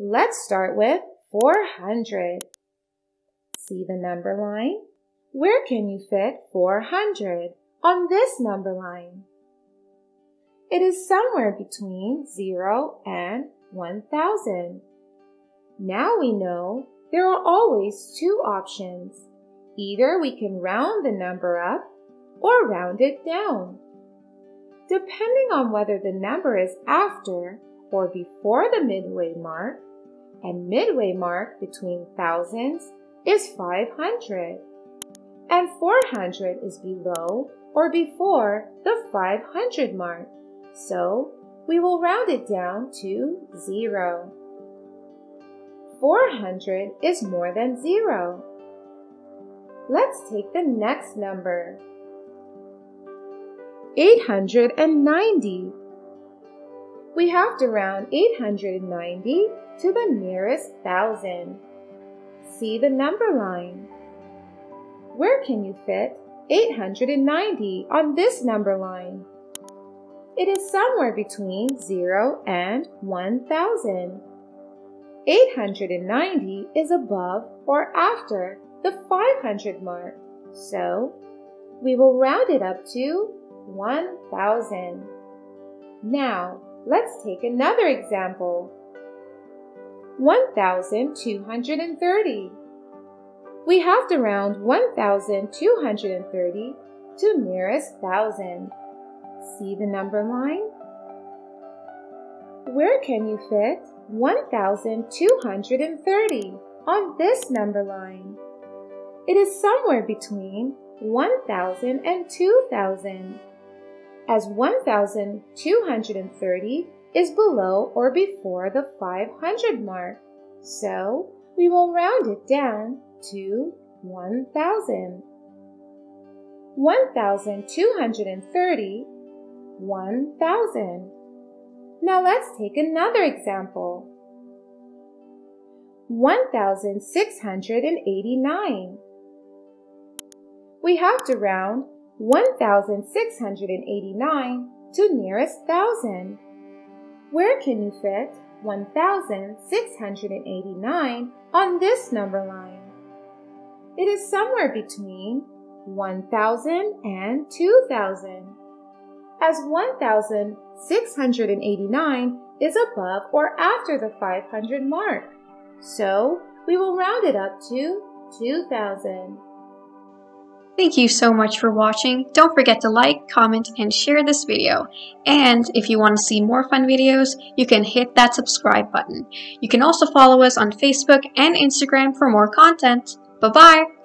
Let's start with 400. See the number line? Where can you fit 400 on this number line? It is somewhere between 0 and 1,000. Now we know there are always two options. Either we can round the number up or round it down. Depending on whether the number is after or before the midway mark, and midway mark between thousands is 500, and 400 is below or before the 500 mark, so we will round it down to 0. 400 is more than 0. Let's take the next number. 890. We have to round 890 to the nearest thousand. See the number line. Where can you fit 890 on this number line? It is somewhere between 0 and 1,000. 890 is above or after the 500 mark, so we will round it up to 1,000. Now, let's take another example. 1,230. We have to round 1,230 to nearest thousand. See the number line? Where can you fit 1,230 on this number line? It is somewhere between 1,000 and 2,000. As 1,230 is below or before the 500 mark, so we will round it down to 1,000. 1,230, 1,000. Now let's take another example. 1,689. We have to round 1,689 to nearest thousand. Where can you fit 1,689 on this number line? It is somewhere between 1,000 and 2,000. As 1,689 is above or after the 500 mark, so we will round it up to 2,000. Thank you so much for watching. Don't forget to like, comment, and share this video. And if you want to see more fun videos, you can hit that subscribe button. You can also follow us on Facebook and Instagram for more content. Bye-bye!